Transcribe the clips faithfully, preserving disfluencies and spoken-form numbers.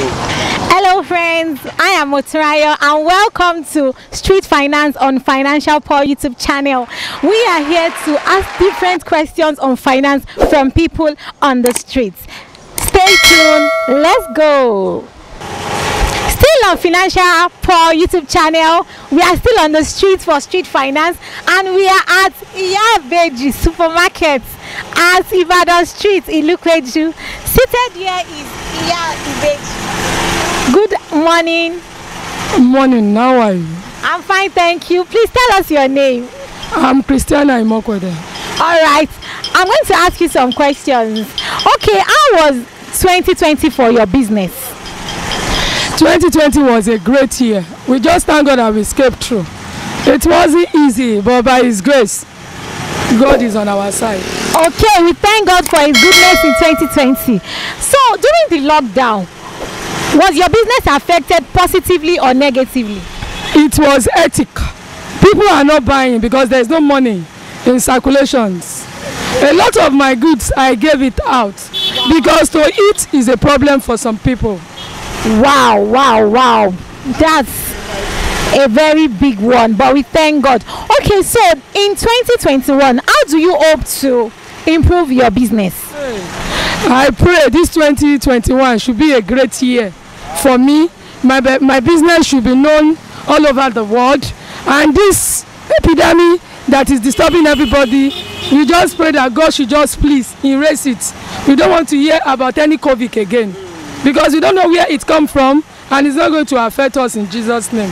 Hello friends, I am Otorayo and welcome to Street Finance on Financial Paul YouTube channel. We are here to ask different questions on finance from people on the streets. Stay tuned, let's go. Still on Financial Paul YouTube channel, we are still on the streets for street finance and we are at Iya Beji supermarket at Ibadan Street in Lukweju. Seated here is Iya Beji. Good morning. Good morning, how are you? I'm fine, thank you. Please tell us your name. I'm Christiana Imokwede. Alright, I'm going to ask you some questions. Okay, how was twenty twenty for your business? twenty twenty was a great year. We just thank God that we escaped through. It wasn't easy, but by His grace, God is on our side. Okay, we thank God for His goodness in twenty twenty. So, during the lockdown, was your business affected positively or negatively? It was hectic. People are not buying because there is no money in circulations. A lot of my goods, I gave it out because to eat is a problem for some people. Wow, wow, wow. That's a very big one, but we thank God. Okay, so in twenty twenty-one, how do you hope to improve your business? I pray this twenty twenty-one should be a great year for me. My, my business should be known all over the world. And this epidemic that is disturbing everybody, we just pray that God should just please erase it. We don't want to hear about any COVID again because we don't know where it comes from and it's not going to affect us in Jesus' name.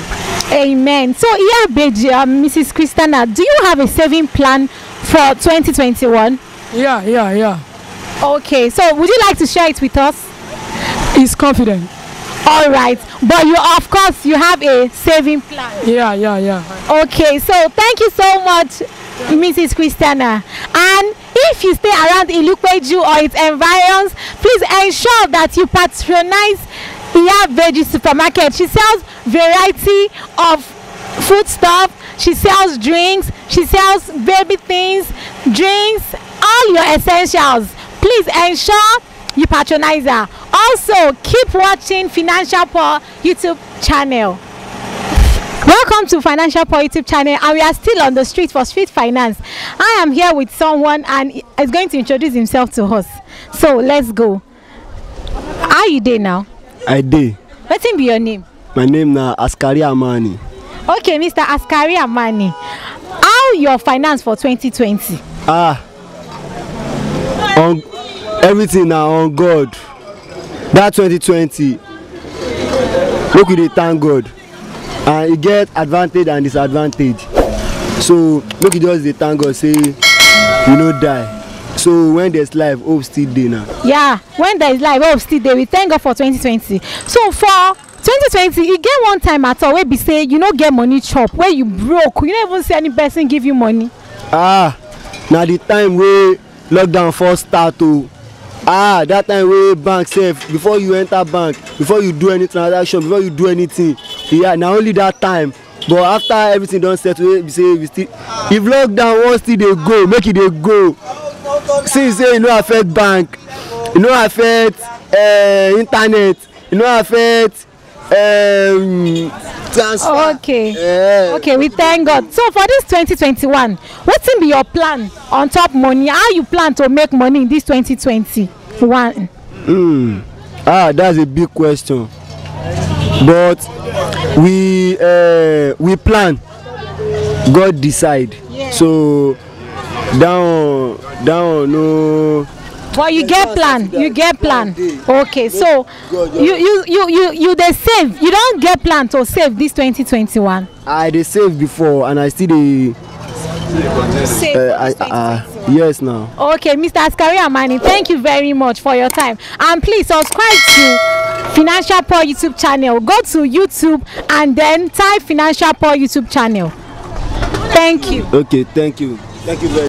Amen. So, Iya Beji, um, Missus Christiana, do you have a saving plan for twenty twenty-one? Yeah, yeah, yeah. Okay, so would you like to share it with us? It's confident. All right, but you, of course, you have a saving plan. Yeah, yeah, yeah. Okay, so thank you so much, yeah. Missus Christiana. And if you stay around Ilupeju or its environs, please ensure that you patronize Iya Beji supermarket. She sells variety of foodstuff. She sells drinks. She sells baby things, drinks, all your essentials. Please ensure you patronize her. Also, keep watching Financial Paul YouTube channel. Welcome to Financial Paul YouTube channel, and we are still on the street for street finance. I am here with someone, and he's going to introduce himself to us. So let's go. How are you there now? I did. What be your name? My name na Askari Amani. Okay, Mister Askari Amani. How your finance for twenty twenty? Ah, on, everything now on God. That twenty twenty, look we dey thank God, and it get advantage and disadvantage. So look we just dey thank God say we no die. So when there's life, hope still there now. Yeah, when there's life, hope still there. We thank God for twenty twenty. So for twenty twenty, you get one time at all where be say you no get money chop, where you broke, you don't even see any person give you money. Ah, now the time where lockdown first start to, ah, that time where bank safe, before you enter bank, before you do any transaction, before you do anything, yeah, now only that time. But after everything done settle, we say we still, if lockdown one still they go, make it they go. Since say you no affect bank, you no affect uh, internet, you no affect um, transfer. Oh, okay, uh, okay, we thank God. So for this twenty twenty-one, what's in be your plan on top money? How you plan to make money in this twenty twenty-one? Mm. Ah, that's a big question. But we uh, we plan. God decide. Yeah. So. Down, down, no. Well, you get plan. You get plan. Okay, so you you you you you they save. You don't get plan to save this twenty twenty-one. I they save before, and I still they save. Uh, I, uh, yes, now. Okay, Mister Askari Amani, thank you very much for your time, and please subscribe to Financial Paul YouTube channel. Go to YouTube and then type Financial Paul YouTube channel. Thank you. Okay, thank you. Thank you very much.